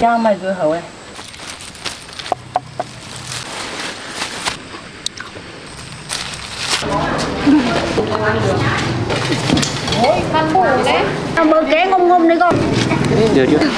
Cho mày vừa hậu này. Ôi, con bù đấy. Con bơ ké ngông ngông đấy con. Được chưa? Ừ.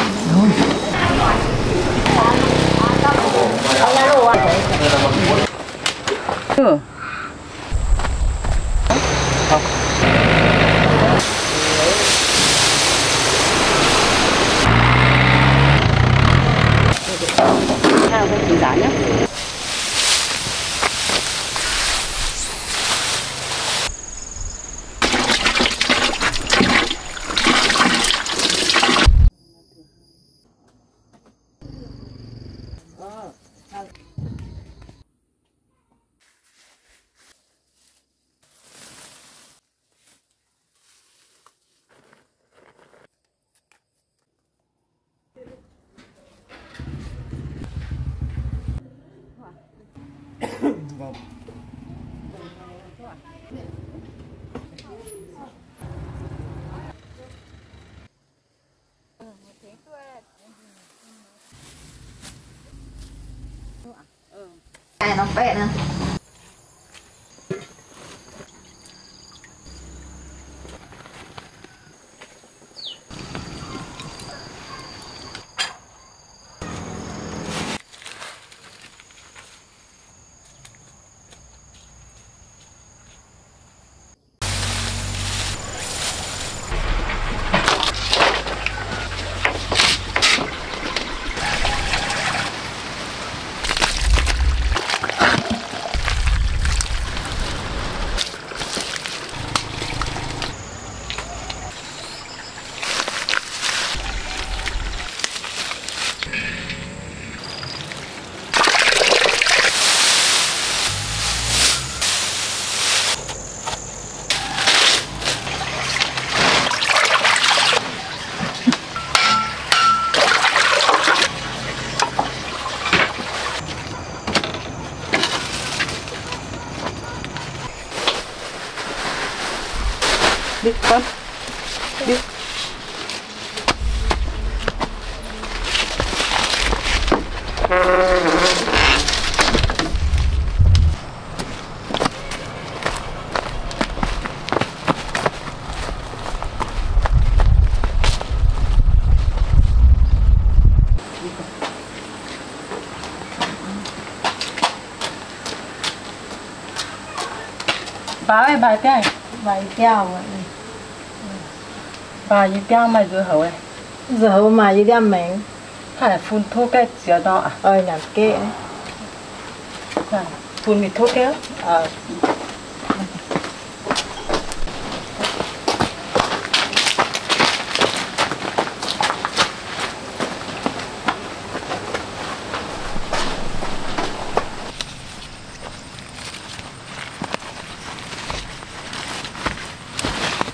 Này nó bẹn à. Đi con. Đi. Bà ơi, bà cái bài keo vậy. Bà gì keo mà dưa hấu ấy, dưa hấu mà gì đem mình, phải phun thuốc cái dừa đó à? Ơi nhạt kệ, phun mì thuốc kéo.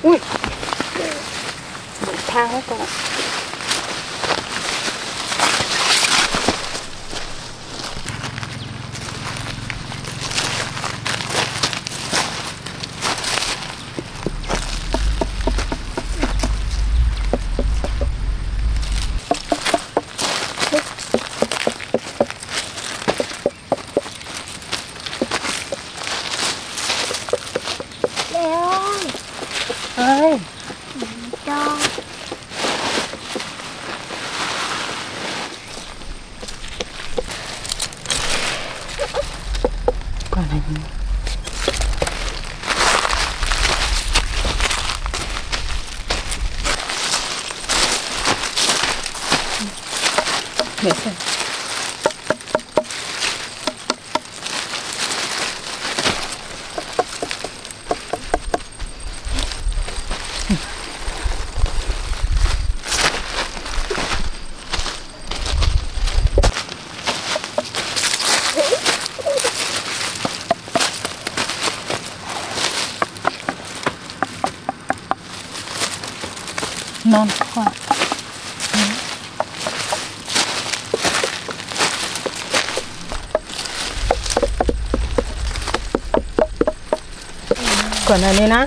Ui, thang hết con ạ. Ơi, cho còn này để xem. Non quá. Còn này lên á.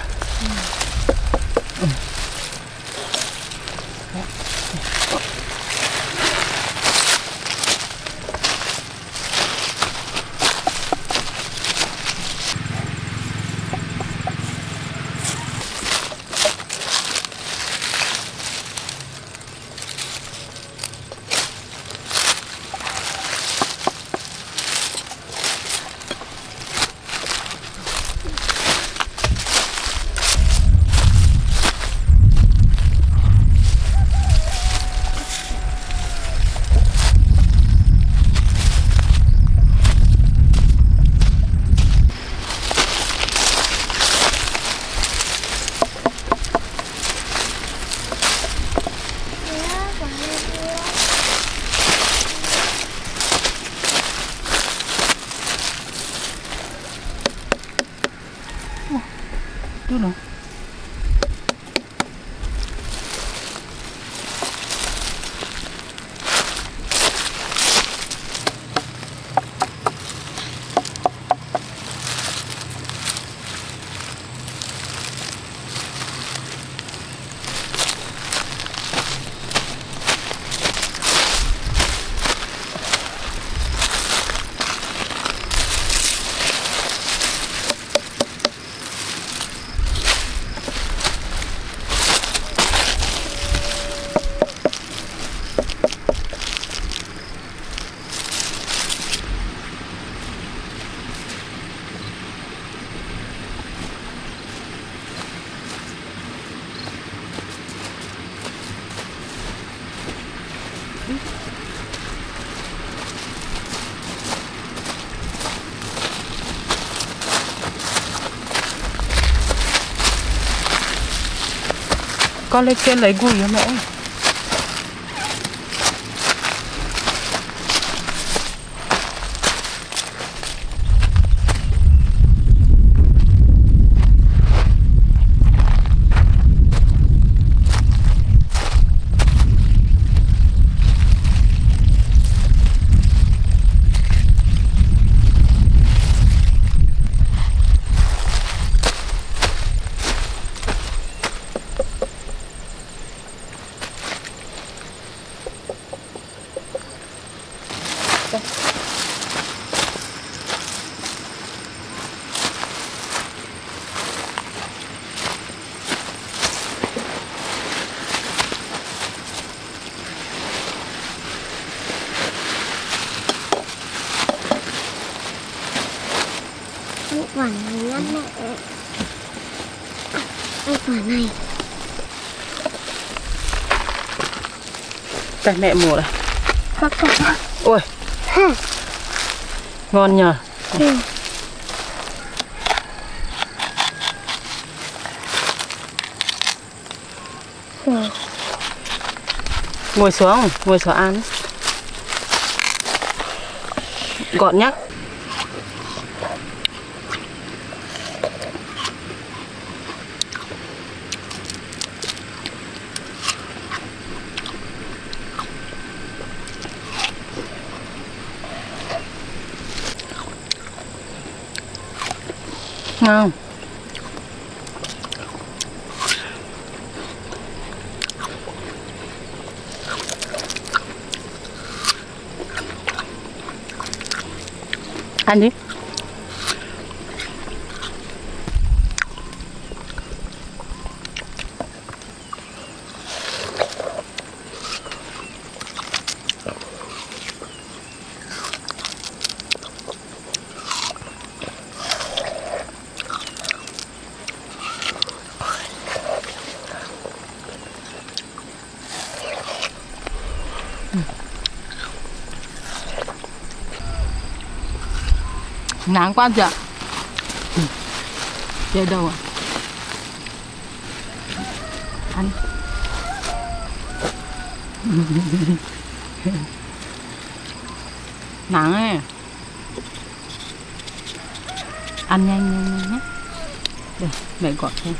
dulu. Con lấy kia lấy gùi hả mẹ ơi. Quả này ăn mẹ. Ăn quả này. Tại mẹ mùa này. Ôi. Ngon nhờ. Ừ. Ngồi xuống ăn. Gọn nhá. Ngon. Ăn đi. Nắng quá dạ. Chơi đâu ạ? Ăn. Nắng ấy. Ăn nhanh nhé. Để mẹ gọi thêm.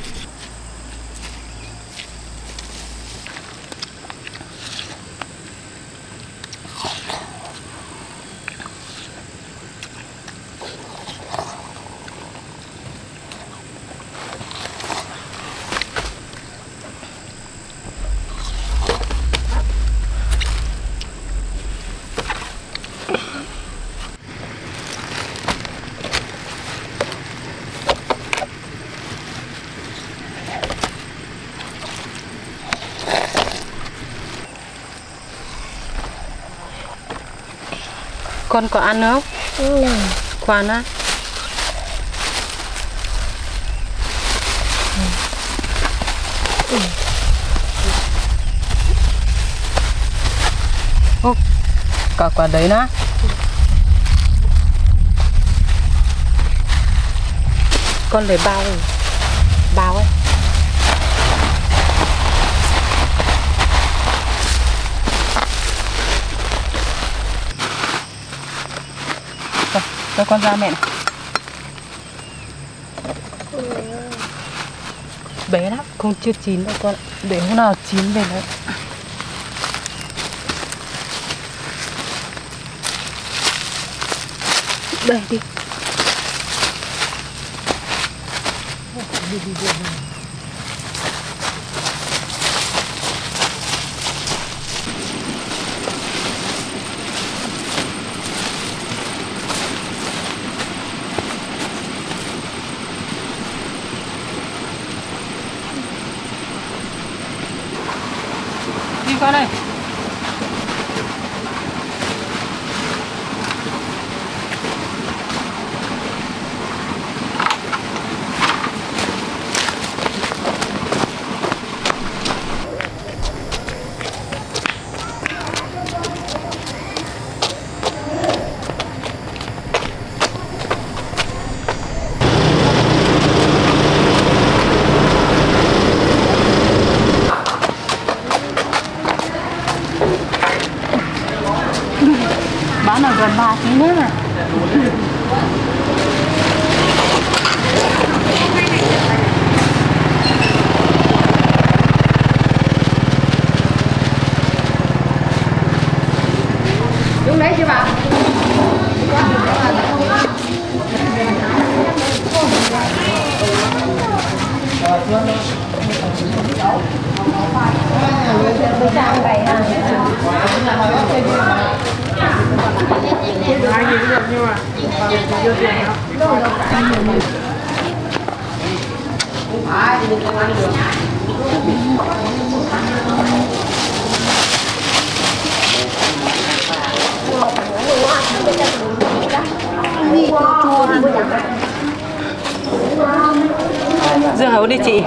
Con có ăn nữa không? Ừ. Khoan á. Ừ. Ừ. Cả quả đấy nữa. Ừ. Con để bao rồi. Bao ấy. Cho con ra mẹ này. bé lắm, không chưa chín đâu con ạ. Để hôm nào chín về đấy. Bẻ đi. Con ơi, bán ở gần 3 tiếng nữa này. Đúng đấy chứ bà. Nhưng mà chưa tiền đâu. Đâu đâu cả. Không phải thì không ăn được. Dương Hấu đi chị.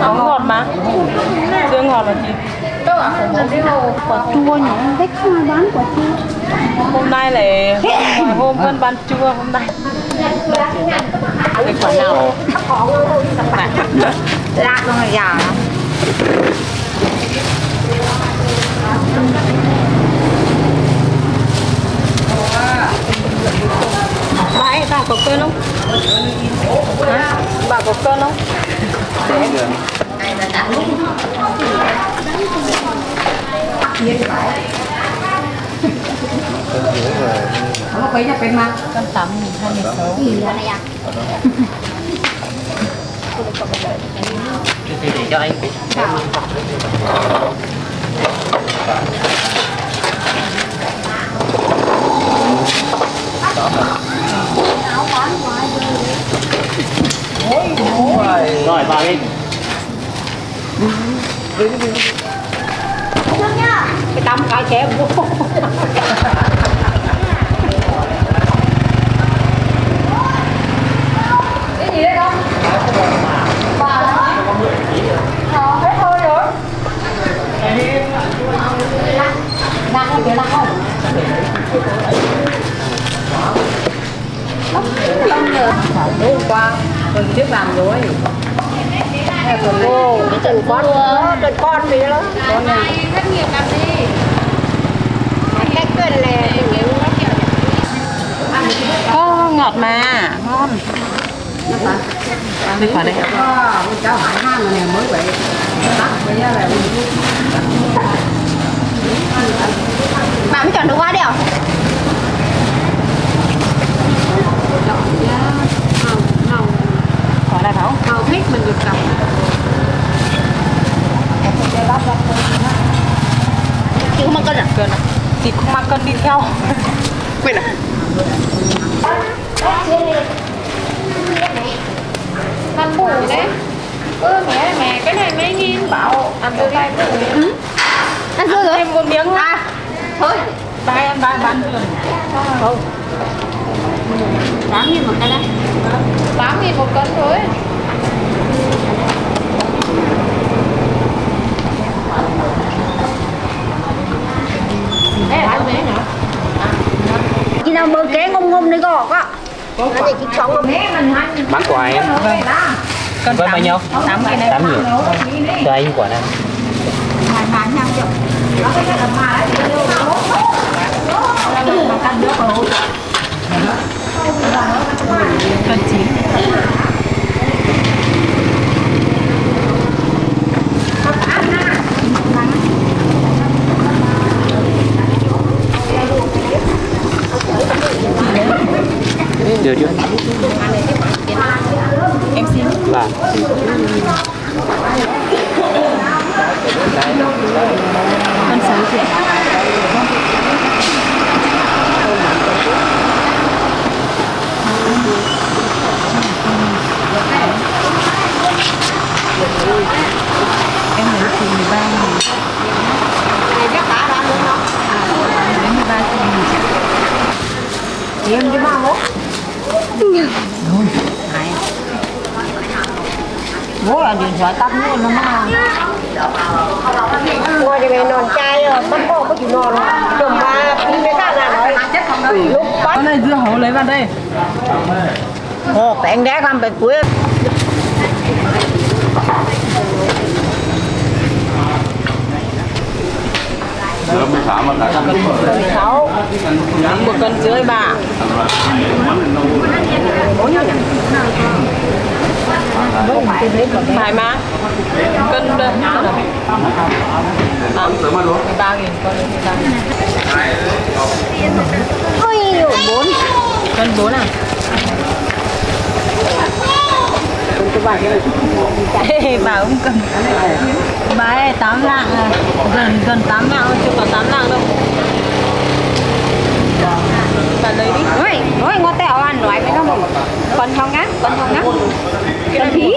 Nóng ngọt mà. Chưa ngọt mà chị. Quả chua nhỉ, thích bán quả chua. Hôm nay lại hôm con bán chua hôm nay. Cái quả nào? Lạ rồi già. Bà có cơn không? Bà có cơn không? Ai mà tặng nó quấy nhập bên mà con 8.000 2.000 thì để cho anh rồi vào đi. Cái tăm cái chém vô. Cái gì đây đâu? Bà nói. Nó hết hơi rồi. Nặng không? Kìa nặng không? Lắm rồi. Đúng qua. Mình tiếp làm rồi. Ô, cái trần con nữa, trần con thì đó. Con này rất nhiều cặp đi. Cái cần này có ngọt mà, ngon. Đi qua đây. Cháu Hải Han này mới vậy. Bạn chọn được quá đéo. Là bảo không thích mình được cầm. Chị không mang cân à? Cân à? Chị không mang cân đi theo. Quên à? Ăn bù đấy. Ơ mẹ mẹ cái này mấy nghìn bảo ăn vô tay bù. Ăn dưa rồi. Thêm một miếng nữa. À, thôi. Bài ăn bài bán dưa. Không. 8.000 một cân đấy. 8.000 một cân thôi. Đây là ăn bé nhỉ? Chị nào mơ kế ngông ngông đấy gọt á. Nó chỉ chóng ngông. Bán quả ấy. Vâng. Với bao nhiêu? 8.000. Cho anh quả này. Bán nhau chậm. Nó cái đầm mà đấy. Nó là một cân nước rồi. Hãy subscribe cho kênh Ghiền Mì Gõ để không bỏ lỡ những video hấp dẫn. Được chưa? Em xin bà con 6 triệu. Em lấy từ 13.000. Lấy 13.000. Thì em cái 31. Thôi. Bố là điện thoại tắt nữa nó mà. Mua cho mày nón chai rồi, bắt bò có chịu nón không? Chồng ba đi cái cả nhà nói. Lúc bắt. Con này dưa hấu lấy vào đây. Ồ, cái anh đá làm bể cuối. Lớp 16 mà đã cân 16. 1 cân rưỡi bà. 4 cân. Phải mà. Cân đây. 3.000 con lên 3.000. Ôi 4. Cân 4 à? Bà cũng cần. Bà ấy 8 lạng à. Gần 8 lạng thôi, chưa có 8 lạng đâu. Bà lấy đi. Ôi, ngó tẹo ăn nói với nó mà. Con không ngắt. Con thí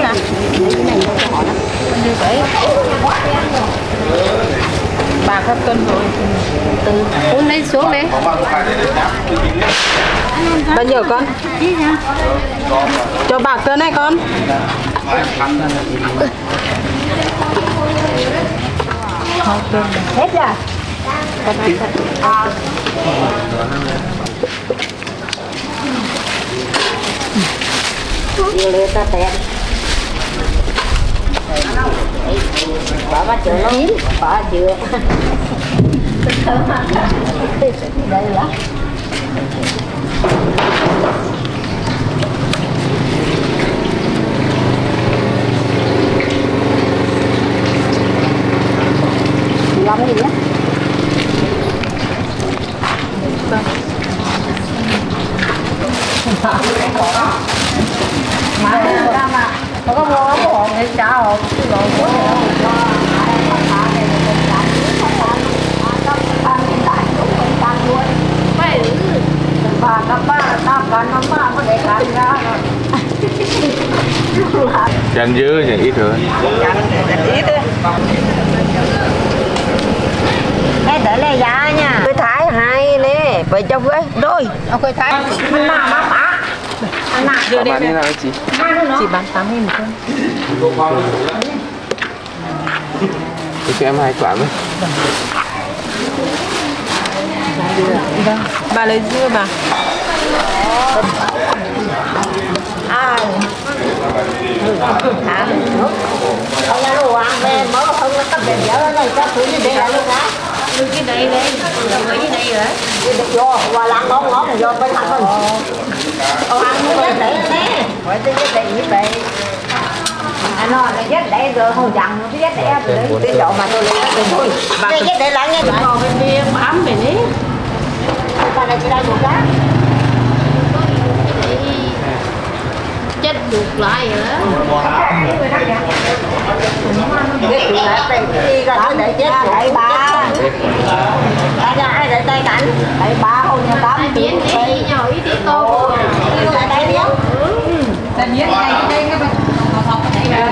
à? Cái này nó cho họ lắm. Con đưa cái. Bà khắp cân rồi. Từ cuốn lên xuống đấy. Bao nhiêu con? Cho bà cân này con. Hết rồi. Đi lên ta tẹt. Bỏ ba chữ nó nín, bỏ chữ. Đây là. Làm cái gì á? Mà có mua lắm hồn thì trả hồn chứ rồi có chanh dứa thì ít rồi. Cái tới này giá nha. Cái thái hai nè, phải cho với đôi. Ông cái thái. Mình làm bác bác. Anh nạ đưa đi nè. Chị bán 8.000 một cân. Thế cho em 2 quả mới. Bà lấy dưa bà. À. Ông ăn đồ ăn về mớ không nó cắt bèn dẻo này các thứ như thế là luôn á. Như cái đây đấy, đồng ý như đây rồi. Vô, qua lăng ngó ngó vô bên mặt con. Ông ăn nó rất đấy nè. Phải tới rất đấy như vậy. Anh nói nó rất đấy rồi không dặn nó rất đấy rồi đi chỗ mà tôi lấy nó thôi. Bà cứ để lại nghe lại. Còn bên kia ấm về đi. Bà này chỉ đang một cái. Chết được lại rồi đó. Chết được lại tay đi ra tôi để chết lại ba. Ai ra ai để tay cảnh. Tại ba không nhà tám biến đi nhỏ ít đi tô. Tại tay biến. Tại biến này đây các bạn. Học cái này đây.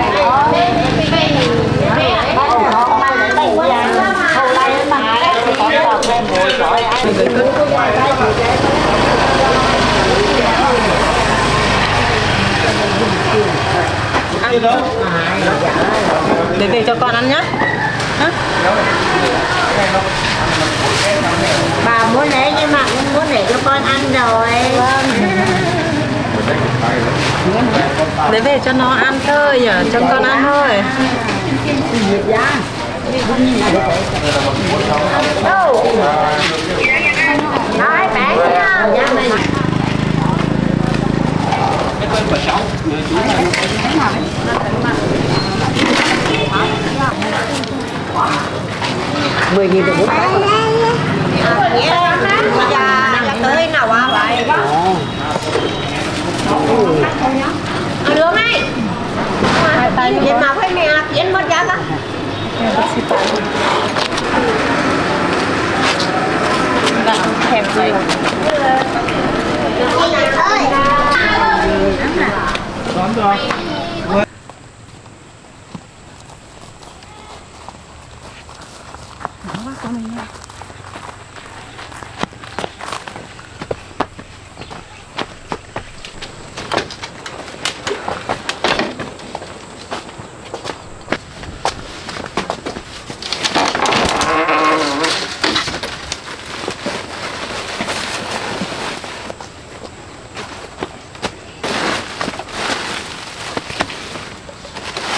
Để tiền cho con ăn nhá. Bà muốn lấy nhưng mà cũng muốn để cho con ăn rồi. Để về cho nó ăn thôi nhỉ, cho con ăn thôi. Đâu? Nói bé nha. 6 10.000 được 4 cái tới nào quá vậy? Được này. Tiền nào phải mẹ tiền mất giá cả. Đã thèm rồi. Đúng rồi.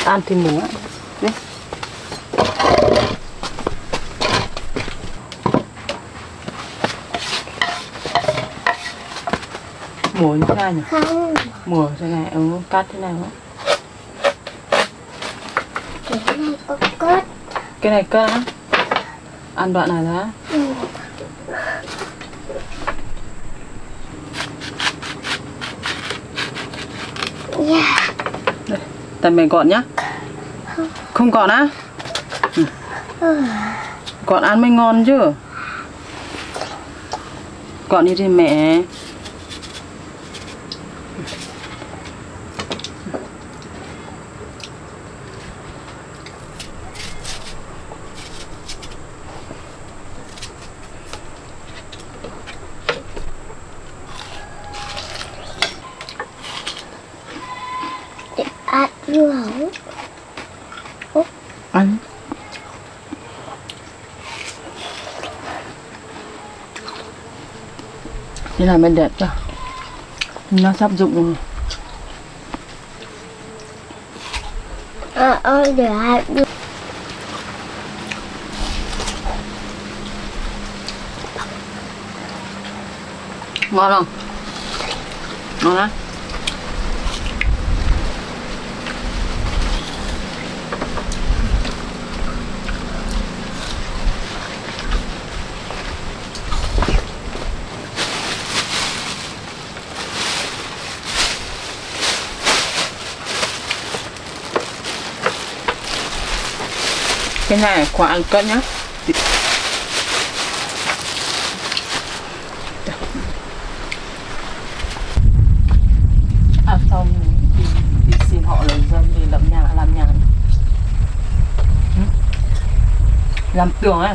Ăn thì mùa đấy. Mùa như thế này nhỉ? Mùa thế này, cắt thế này không? Cái này có cắt. Cái này cắt á? Ăn đoạn này ra. Yeah. Đây, tầm mình gọn nhá. Không còn á? Còn ăn mới ngon chứ. Còn như thế mẹ. Ăn thế là mới đẹp cho nó sắp dụng rồi. Để ăn ngon không? Ngon á. Cái này khoảng cân nhá. À, xong đi xin họ làm dân đi làm nhà. Làm tường á.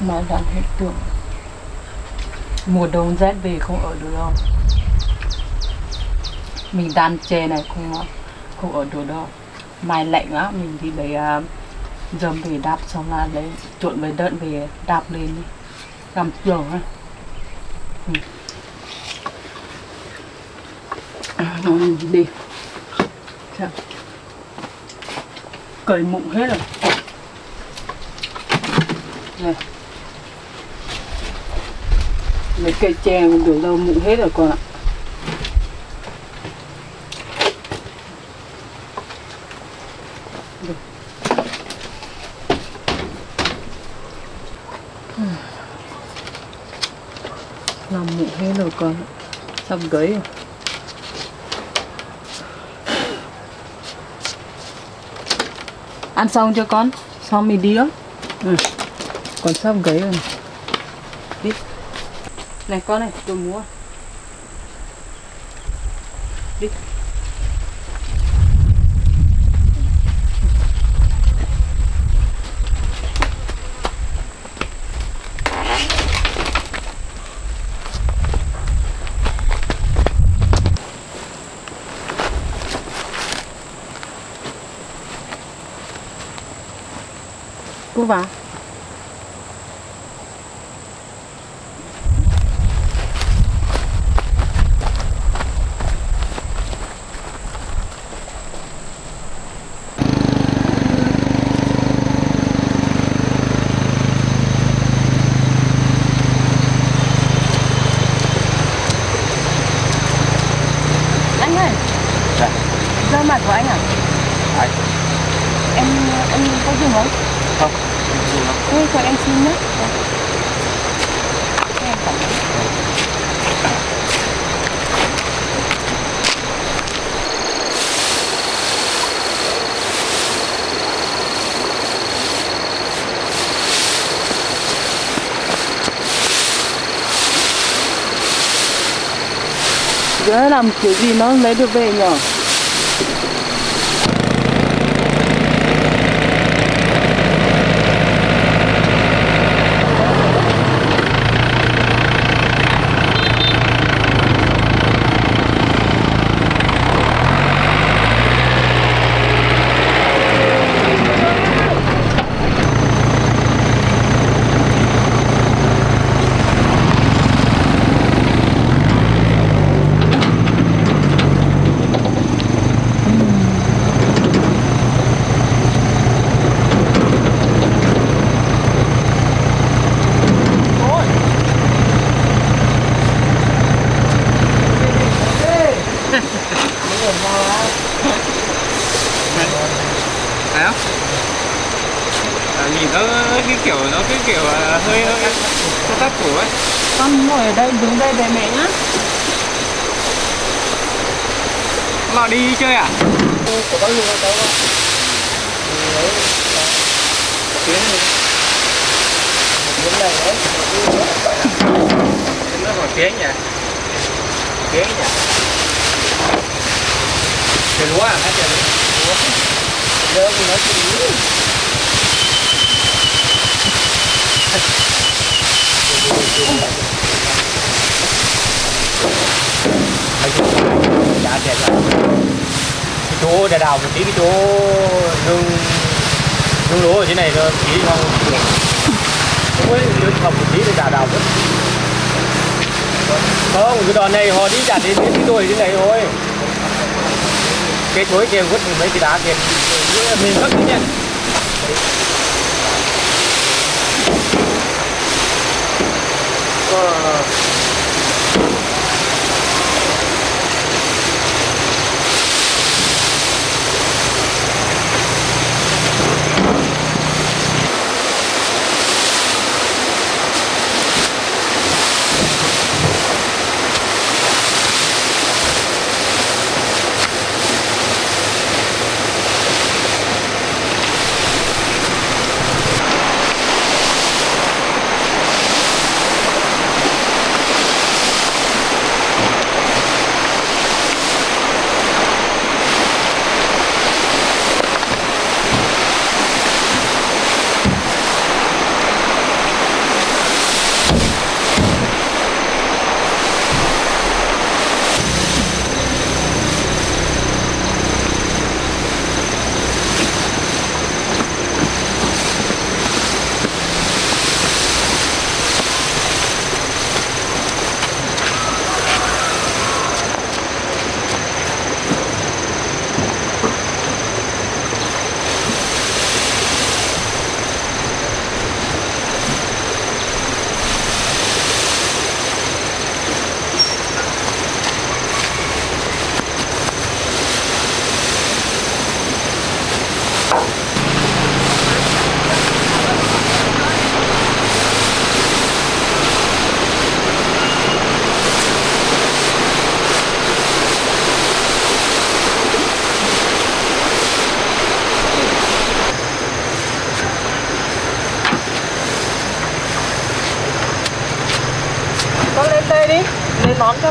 Mà làm hết tường. Mùa đông rét về không ở được đâu. Mình đan chè này không ở được đâu. Mai lạnh á, mình đi bày dầm về đạp xong là lấy trộn với đợn về đạp lên đi. Làm tường á. Đi chà. Cởi mụn hết rồi. Đây. Mấy cây chè cũng được đâu, mụn hết rồi con ạ. Làm mụn hết rồi con, xong gấy rồi. Ăn xong cho con, xong mình đi đó. Còn xong gấy rồi. Đi. Này con này, tôi mua. Đi. Cô vào anh không muốn? Không. Thế cho em xin nhé. Em cảm ơn. Giờ làm kiểu gì nó lấy được về nhỉ? Con ngồi ở đây, đứng đây về mẹ nhá. Lò đi chơi à? Của con lừa cháu ạ. Tuyến này. Tuyến này đấy. Tuyến nó vào tiếng nhỉ? Tiếng nhỉ? Trời lúa à? Trời lúa. Đỡ thì nó chỉ lúa. Đã đẹp lắm. Cái chỗ đã đào một tí, cái chỗ nương lúa ở trên này nó chỉ không có học một tí để đào hết. Không, cái đoạn này họ đi chặt đến cái đồi trên này thôi. Cái chuối kia vứt mấy cái đá kia mình vứt đi nha. Nón cho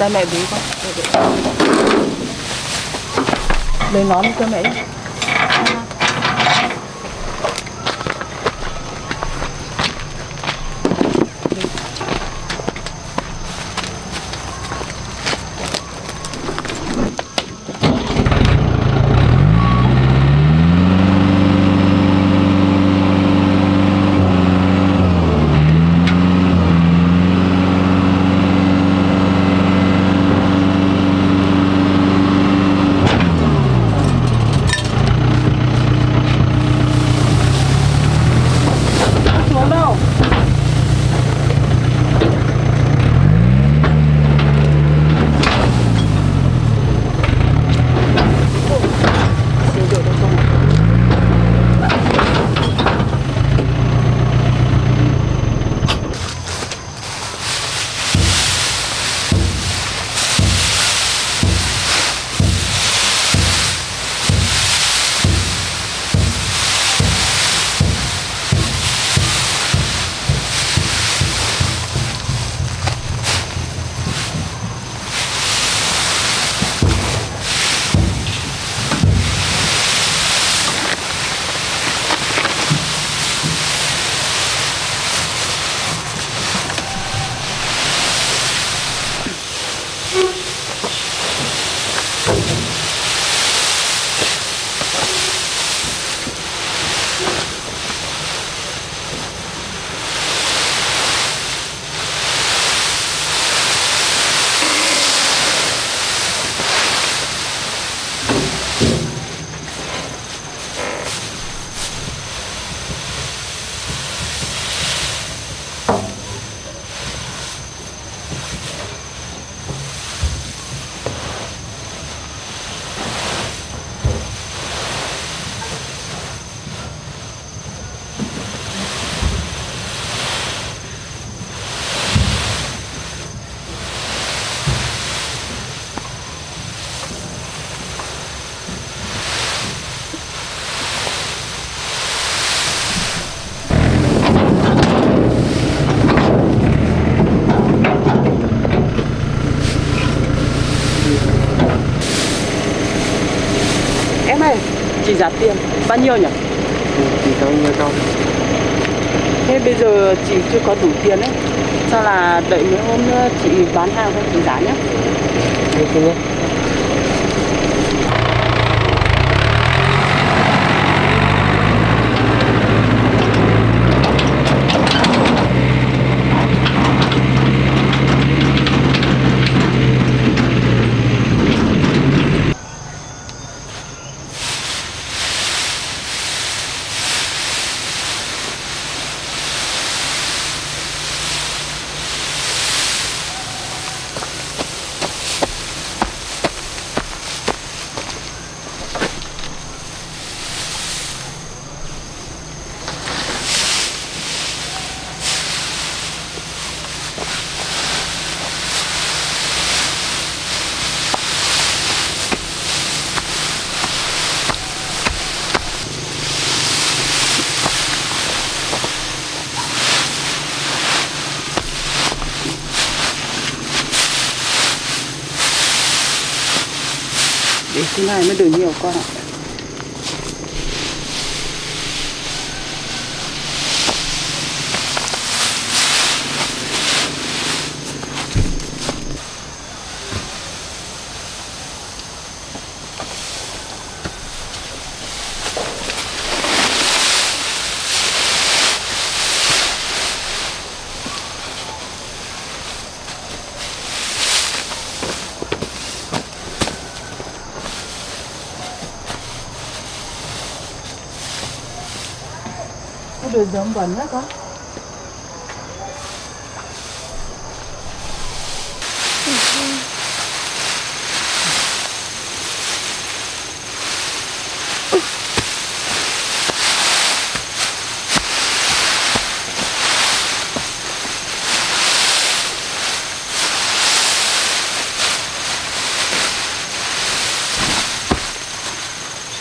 tay mẹ bú con. Lấy nón cho mẹ. Giá tiền bao nhiêu nhỉ? Chị có nhiêu không? Thế bây giờ chị chưa có đủ tiền ấy, sao là đợi mấy hôm nữa chị bán hàng không tính giá nhé. Được nhé. Cái này mới được nhiều con ạ. Được giống bẩn đó con.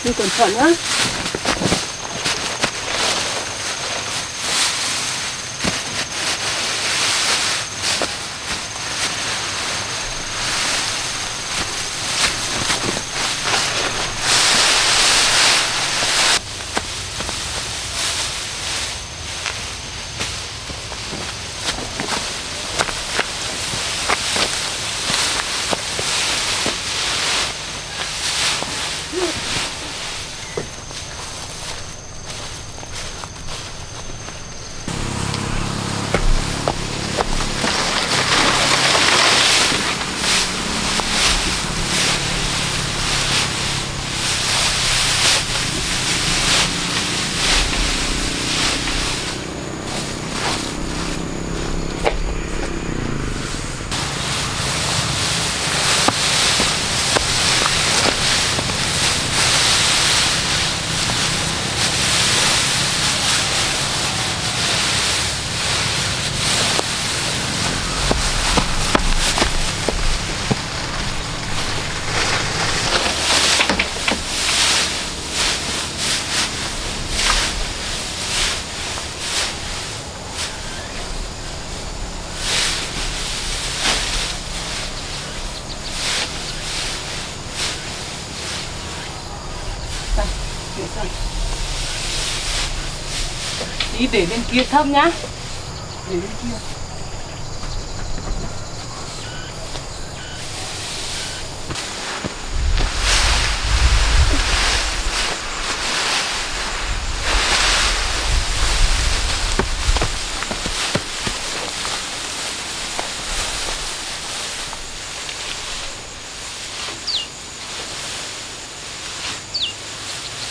Đi cẩn thận nhá. Đi để bên kia thấp nhá. Để bên kia.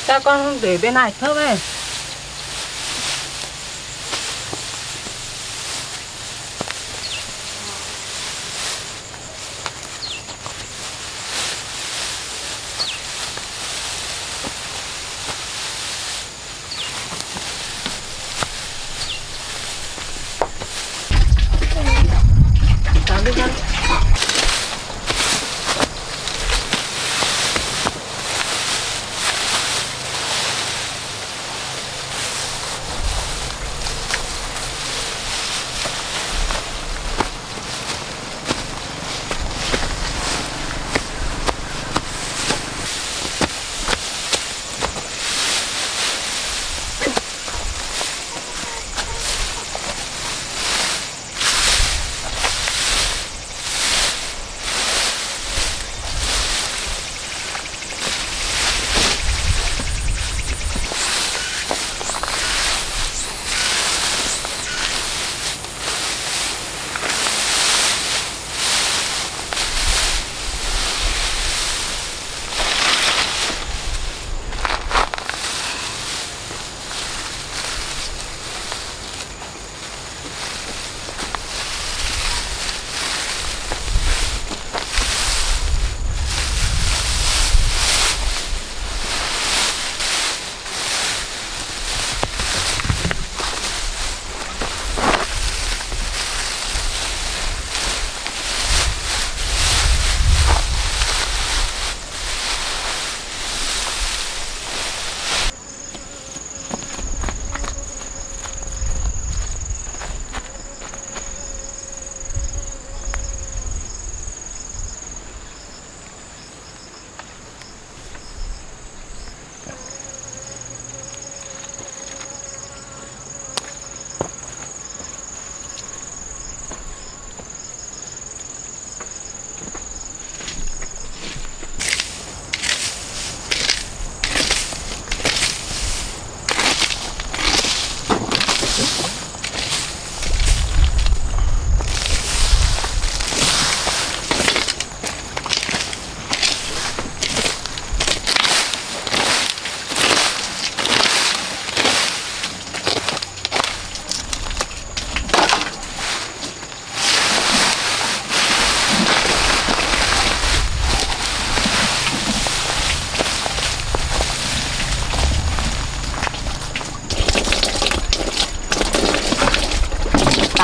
Sao con không để bên này thấp ấy?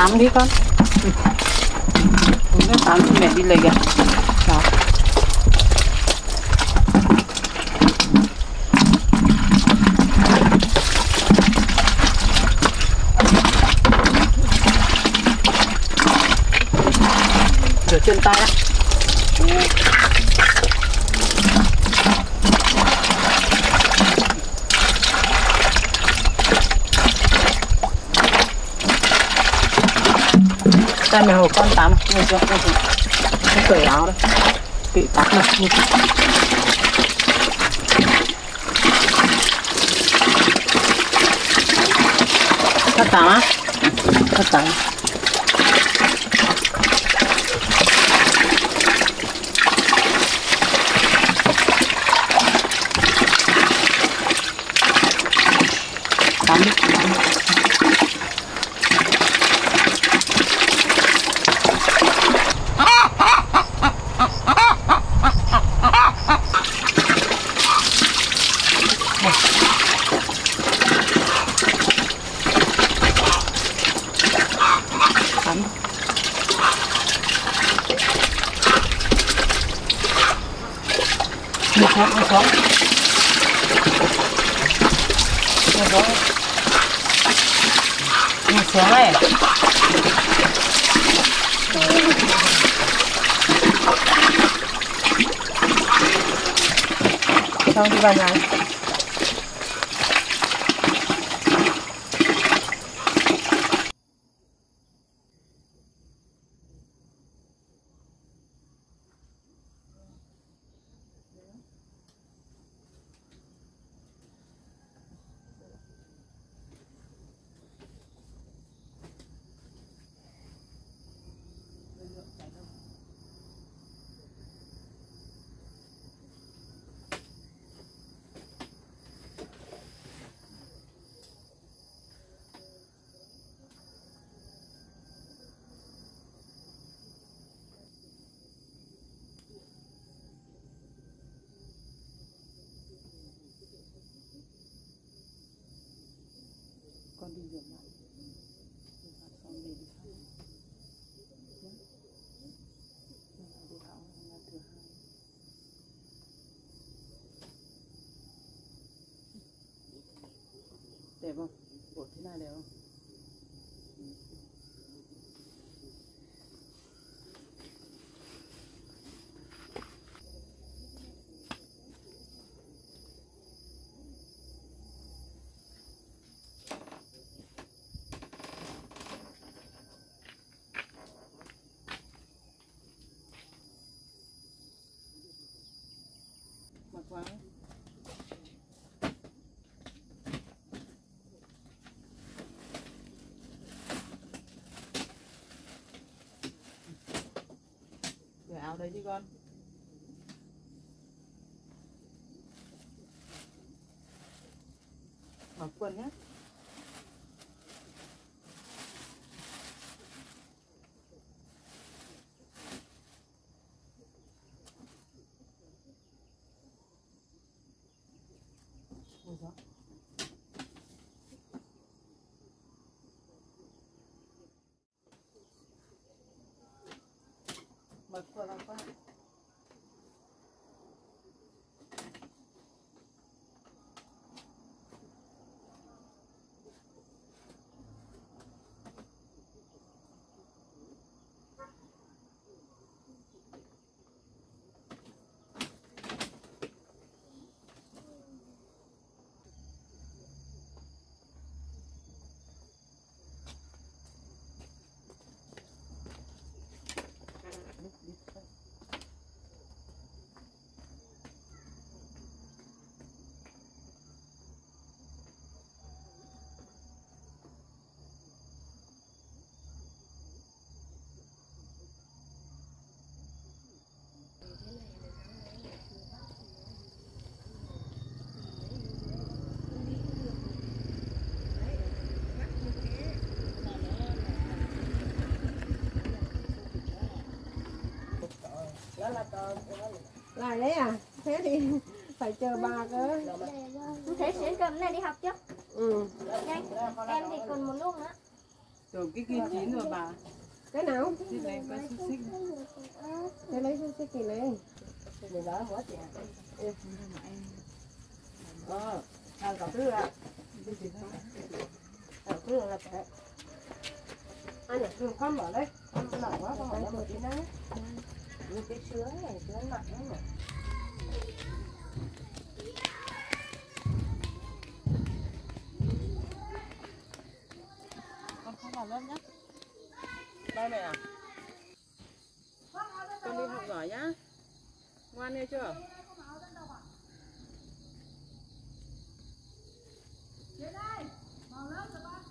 Tắm đi con. Uống nước tắm cho mẹ đi lấy kìa. Đó. Rửa chân tay đó. Đây mẹ hồi con tắm, người cho con cởi áo đây, bị tắm mặt như thế. Cắt tắm á, cắt tắm. Tắm đi, tắm đi. Xong đi vào nhà. Đẹp không? Bột thế này đẹp không? Wow. Để áo đấy chứ con. Mặc quần nhé. Mặc quần áo lại đấy à? Thế thì phải chờ bà cơ. Thế sẽ cầm này đi học chứ? Ừ. Nhanh. Em thì còn một lúc nữa. Rồi cái kia chín rồi bà. Cái nào? Thế này có xúc xích. Thế lấy xúc xích thì lấy. Để đó bỏ chị ạ. Ờ, ăn cỏ thứ ạ. Cỏ thứ là phải. Ăn là thương con bỏ đấy. Con lỏng quá, con bỏ ra một tí nữa. Như cái sứa này, sứa nặng lắm rồi. Con không vào lớp nhá. Đây mẹ à? Con đi học giỏi nhá. Ngoan nghe chưa? Đến đây, vào lớp rồi con.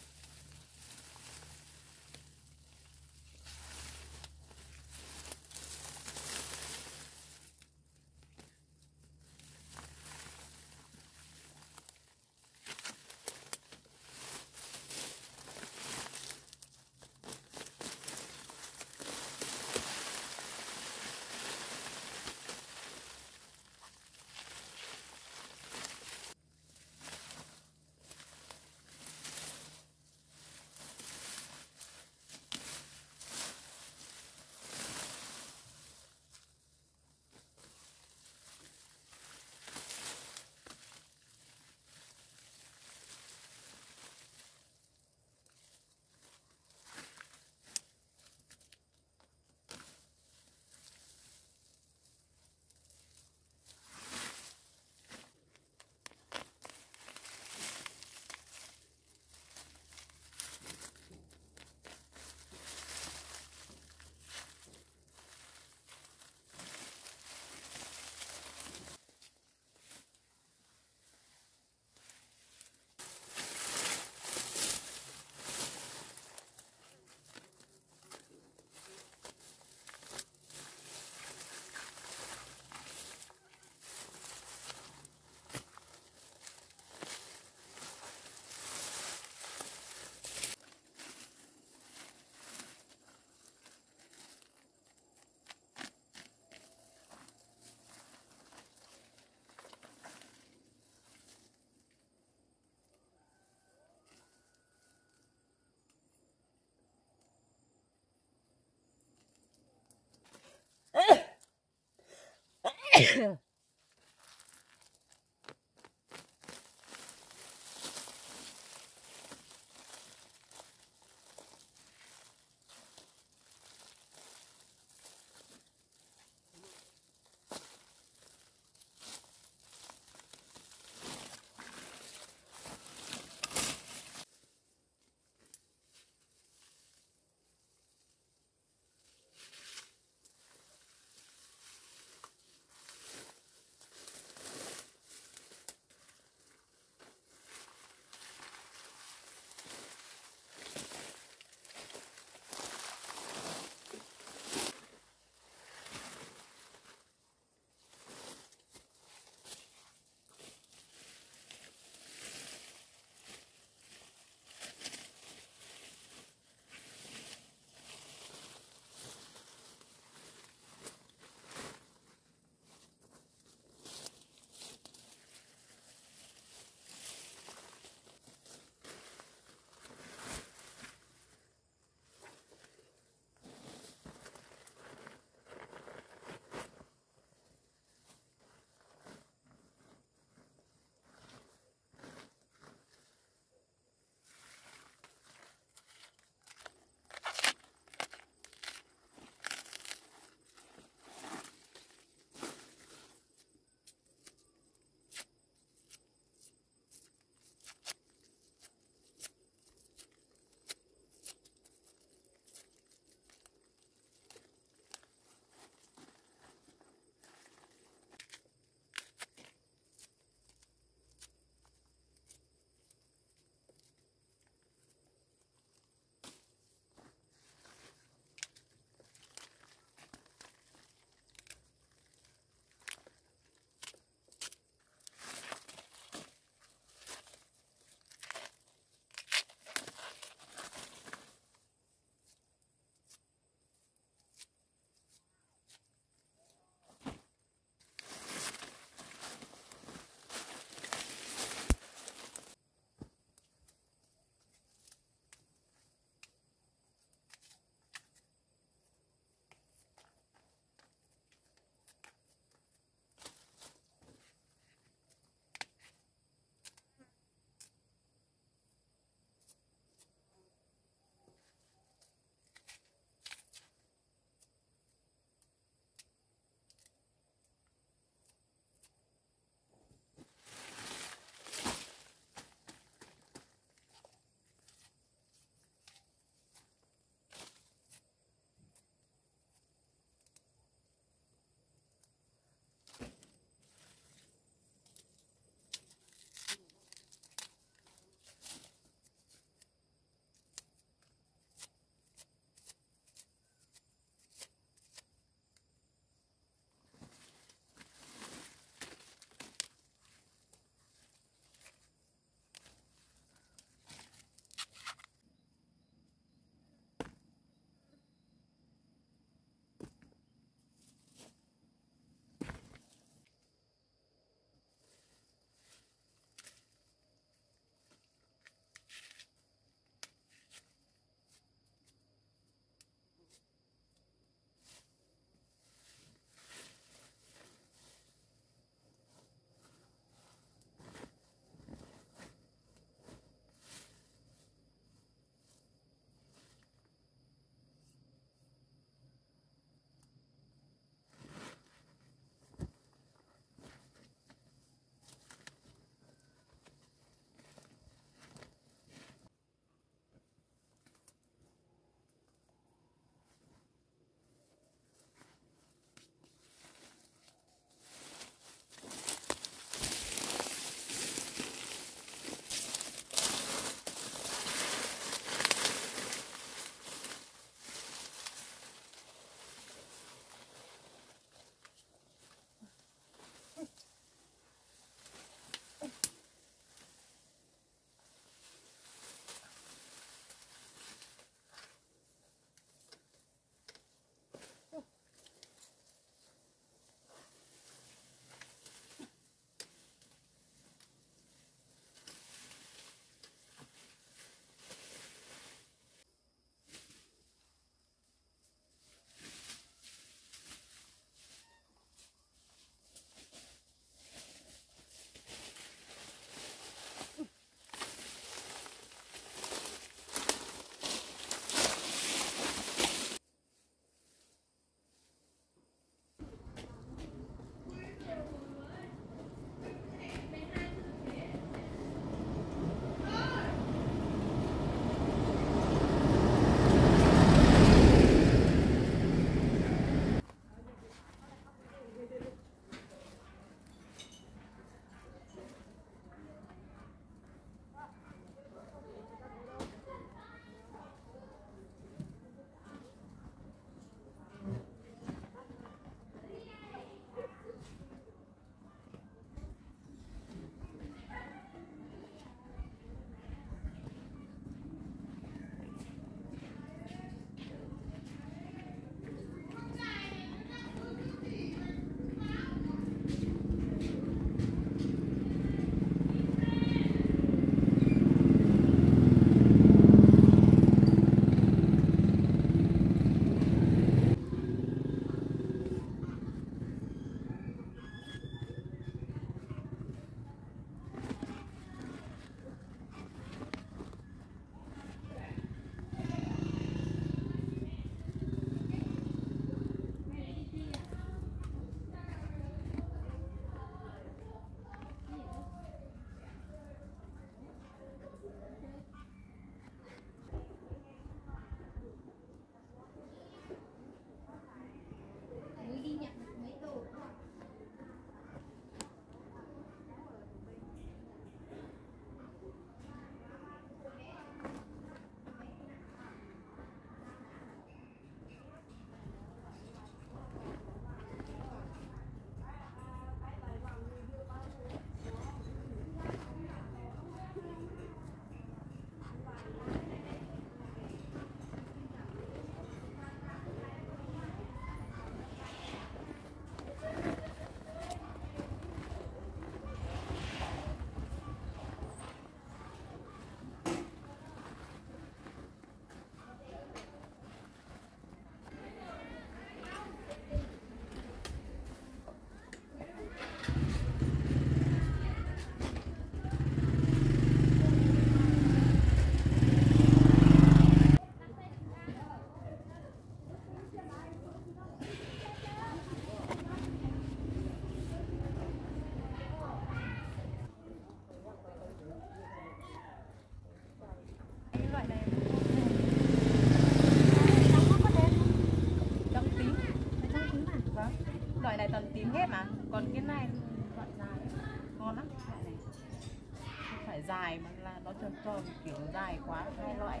phải dài mà là nó tròn tròn kiểu dài quá, hai loại.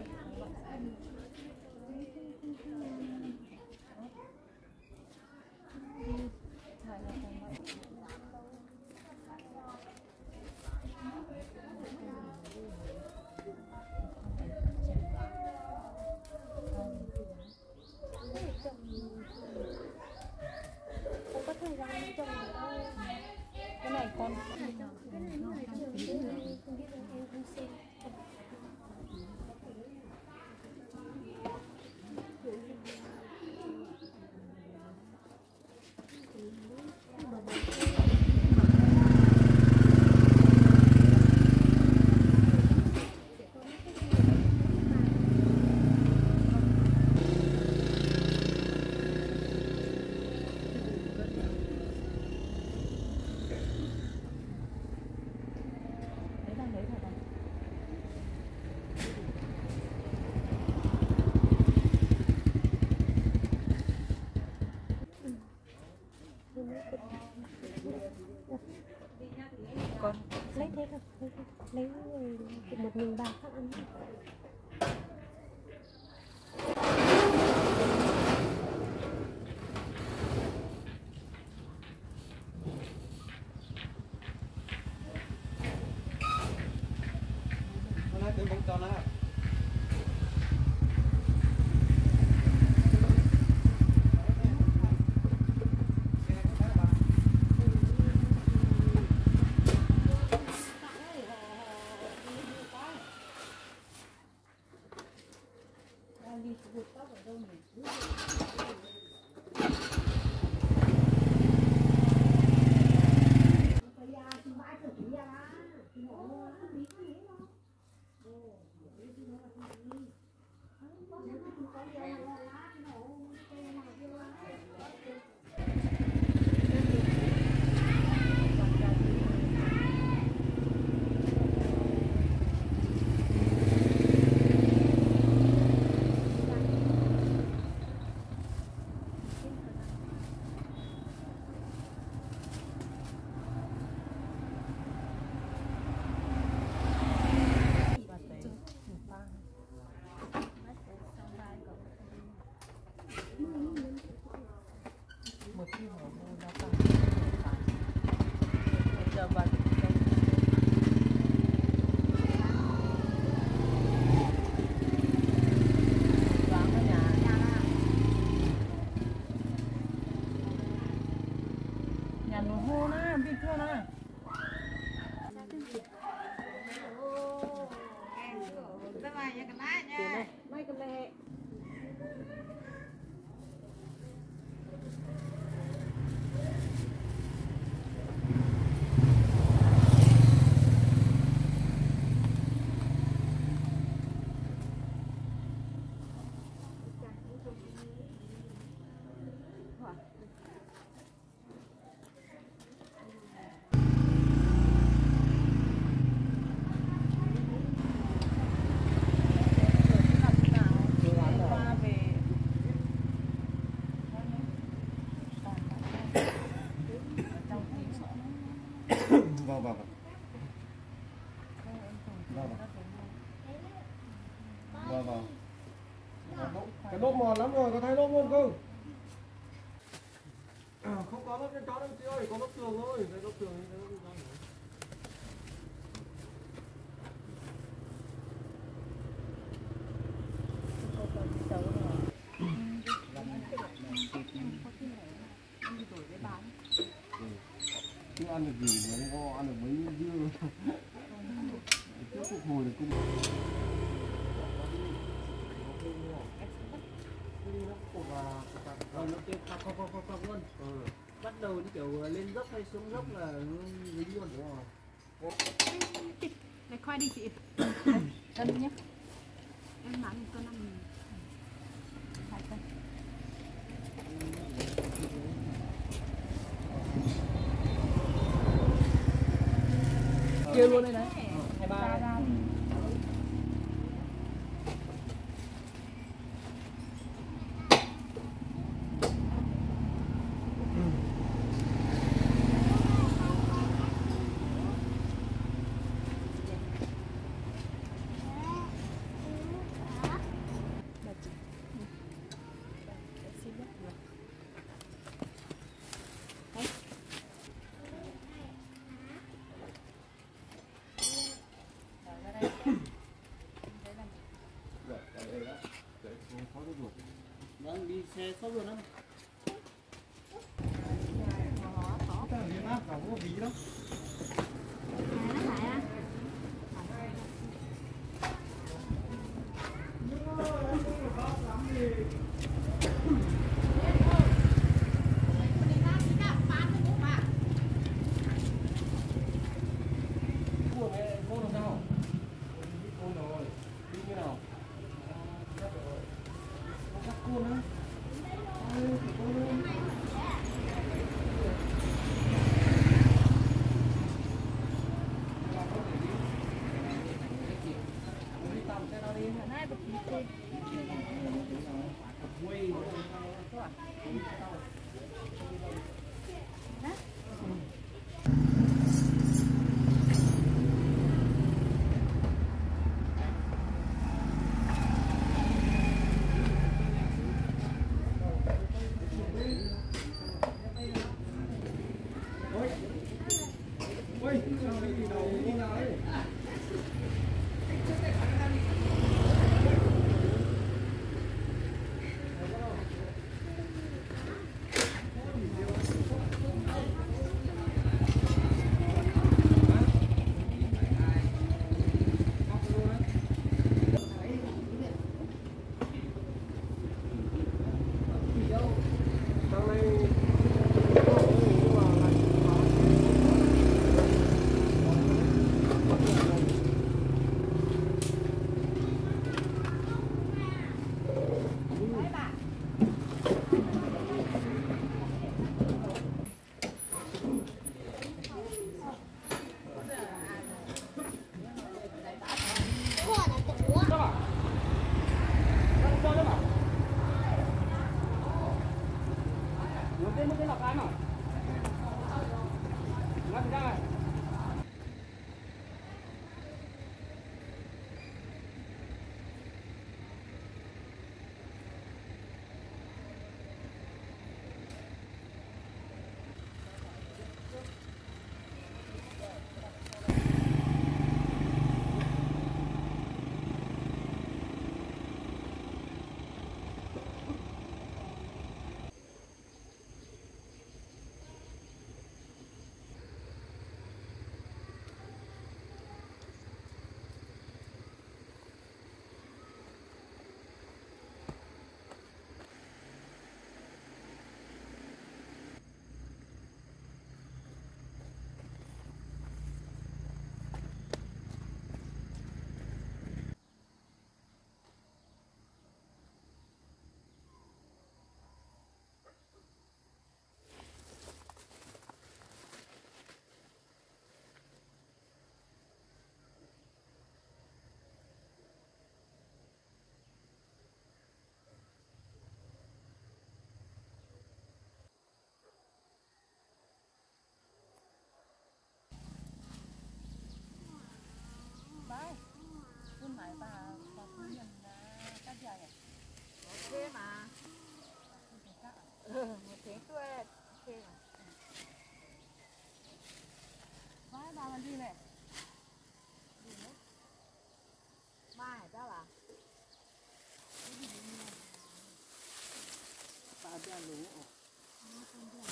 Không có thời gian trồng cái này con. Con lấy thế thôi, lấy một mình bà khác ăn. Vào. Cái đốt mòn lắm rồi, có thấy đốt mòn không? Không có đốt cho chó đâu chị ơi, có đốt tường thôi, thấy đốt tường thì đốt ra. Chứ ăn được gì mà nó ăn được mấy dưa. Trước phục hồi được cũng luôn. Bắt đầu như kiểu lên dốc hay xuống dốc là dính luôn đúng không? Này khoai đi chị. Cân nhé. Em bán cân 5.000. 2 cân. Kêu luôn đây đấy. 23. có ví đâu.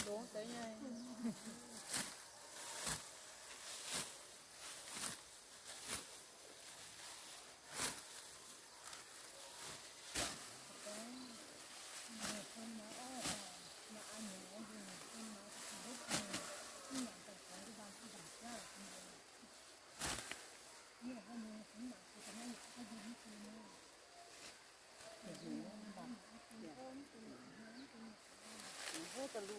Lố tới ngay. Hãy subscribe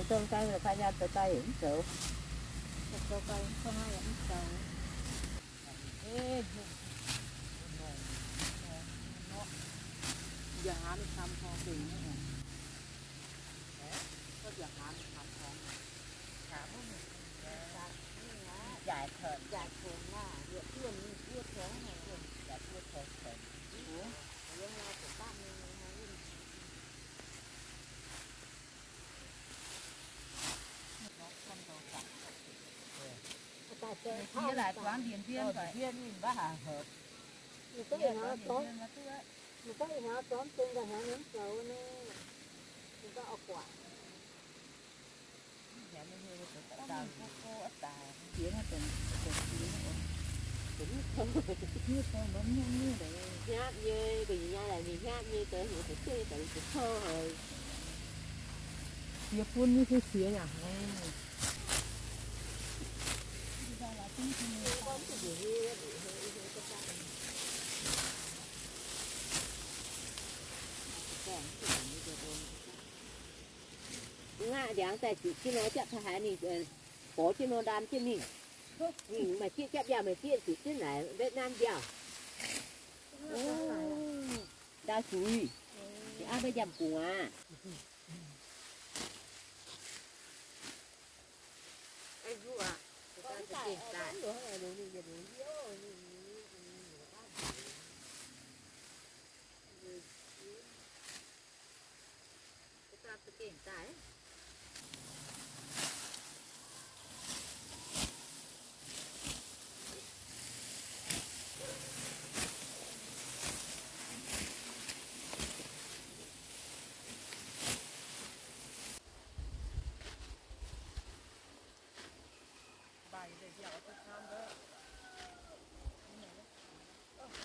Thì tương cây là khai ra từ cây hiểm rượu. Từ cây không ai hiểm rượu. Ê, giờ hả đi thăm kho tiền nữa nè. Có giờ hả đi thăm kho. Hả bố mình. Giải thờn. Giải thờn là địa phương như chưa thế này. Giải thờn thờn thờn. Ủa? Ở dân lao của bác mình. Với lại quán Điền Viên rồi. Điền Viên mình bác hả hợp. Điền Viên nó tốt. Điền Viên nó tốt tương là hả nếm sầu nó. Chúng ta ở quả. Hả nếm hơi của tất cả. Cô ất tà. Tiếng là từng tiếng. Cũng không. Như con bấm nhanh như đấy. Nhát như bình nha là mình nhát như tới một cái cây tại cái thơ rồi. Việc quân như thế xía nhả ngay. Ngã đáng tại chị kia nó chặt hai nị có trên nó đan trên nị nhìn mà kia chặt vào mà kia chị trên này Việt Nam vào đa chui thì ai bây giờ cùng à anh du à. Hãy subscribe cho kênh Ghiền Mì Gõ để không bỏ lỡ những video hấp dẫn.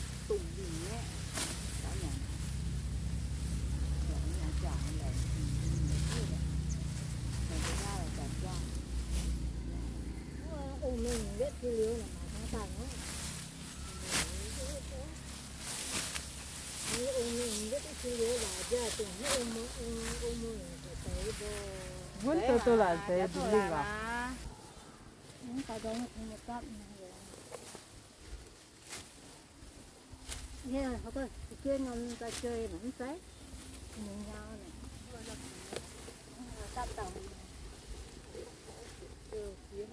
tùng đình ấy. Đó nhà. Đó nhà chọn này. Mình cái ra là chọn cho. Ôi mình biết cái liêu là nó bằng á. Ôi mình biết cái liêu là giờ tưởng hết ôi mình phải tới vô. Vẫn tôi lại tới đi liền à. Những cái đó thì một cặp. Nha, họ coi, chơi ngon ta chơi mà không thấy. Mình nhau này. Cặp đồng. Được kiếm.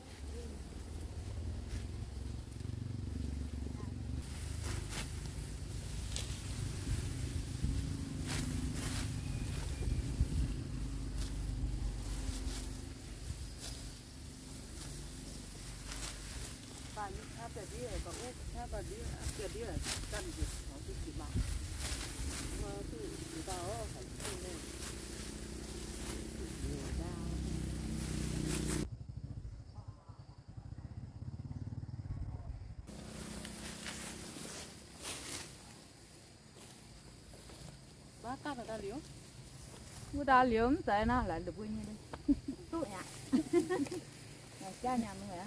Các bạn đã liếm. Cô đã liếm tại nó lại được vui như đây. Tốt nhạc. Nhà cha nhà mọi người ạ.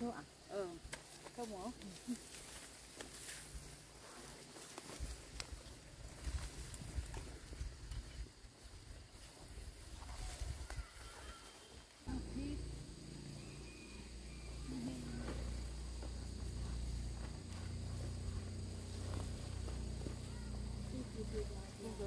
Không ạ? Ừ. Không ạ?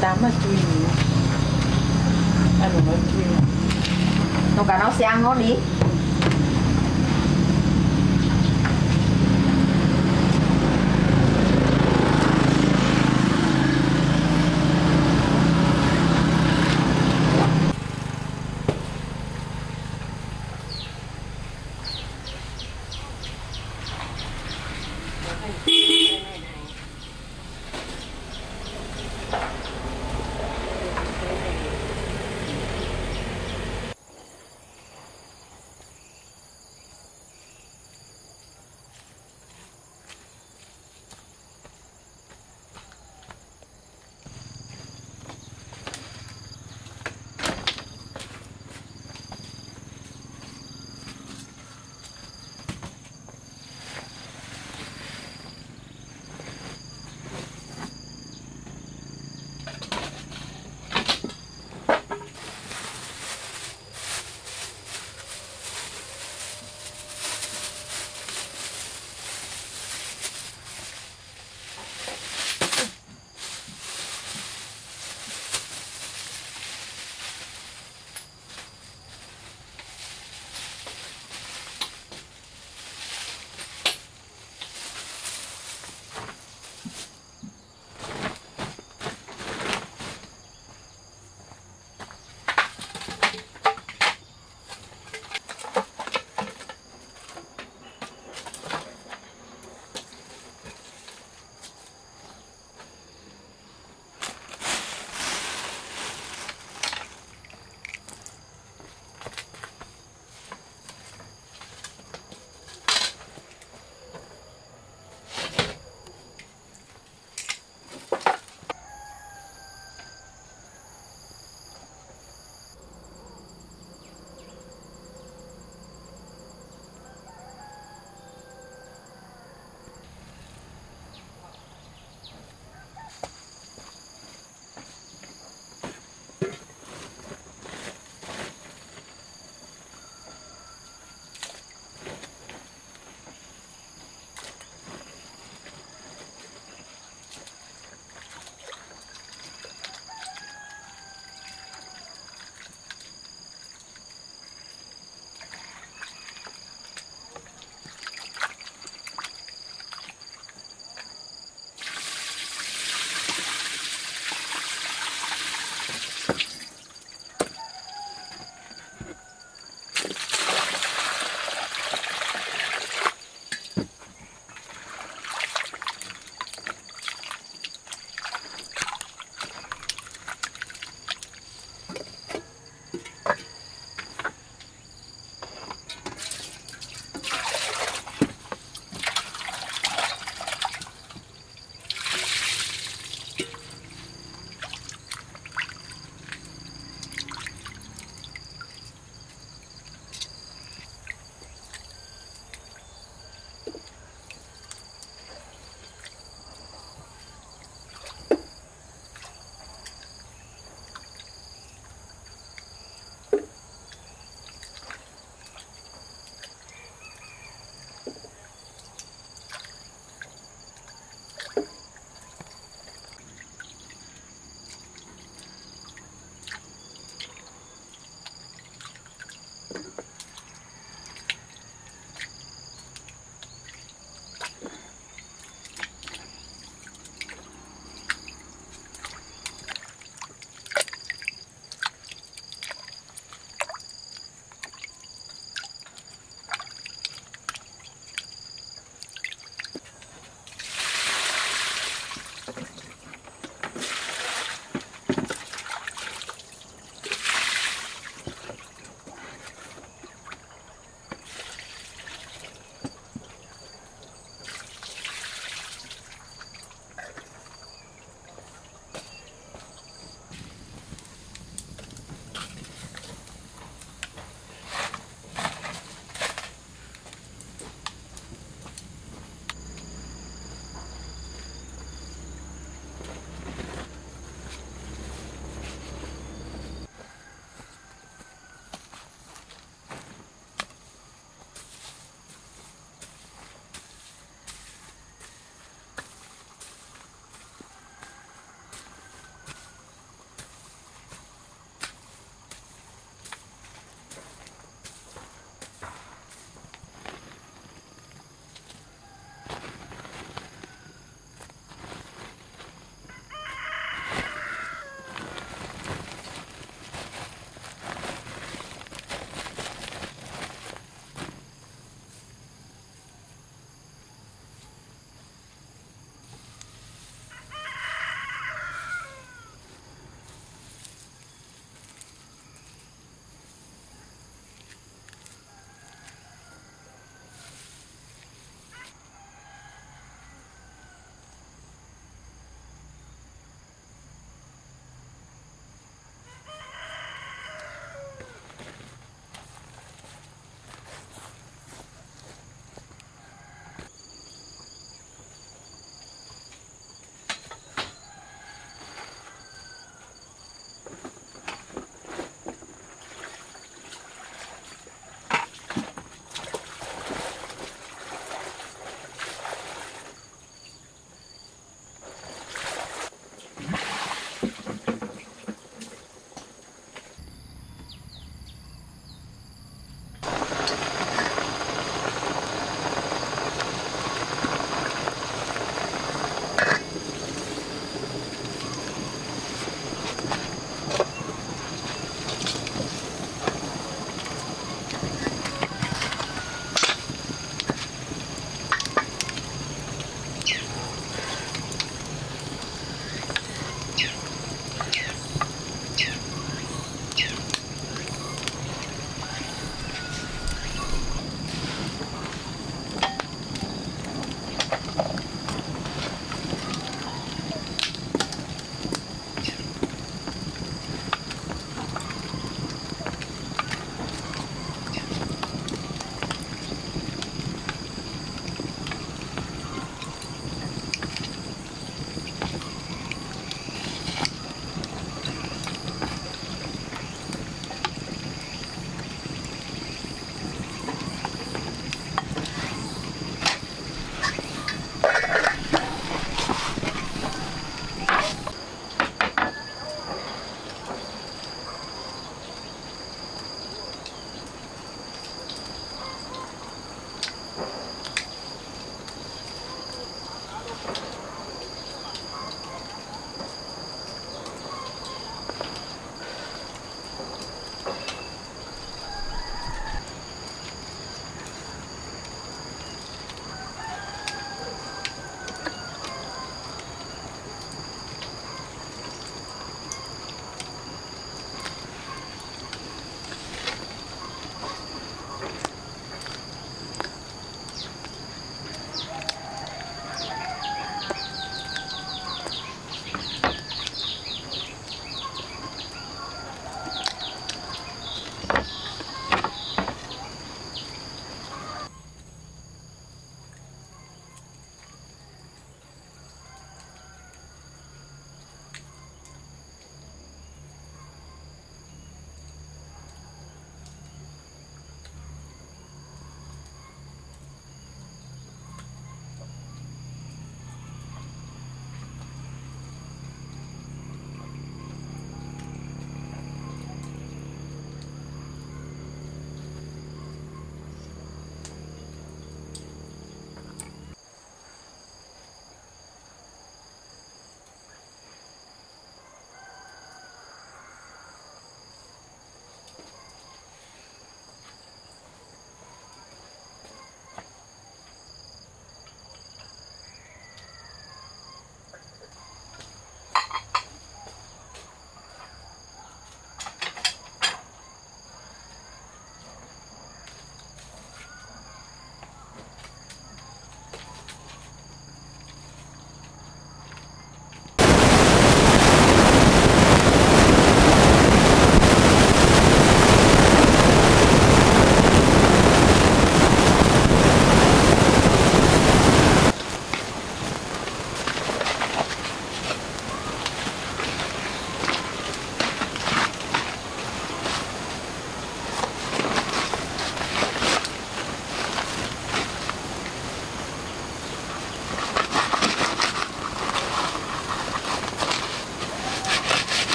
đám mà chui nữa, ăn một món chui nữa. Nó cả nó xe nó đi.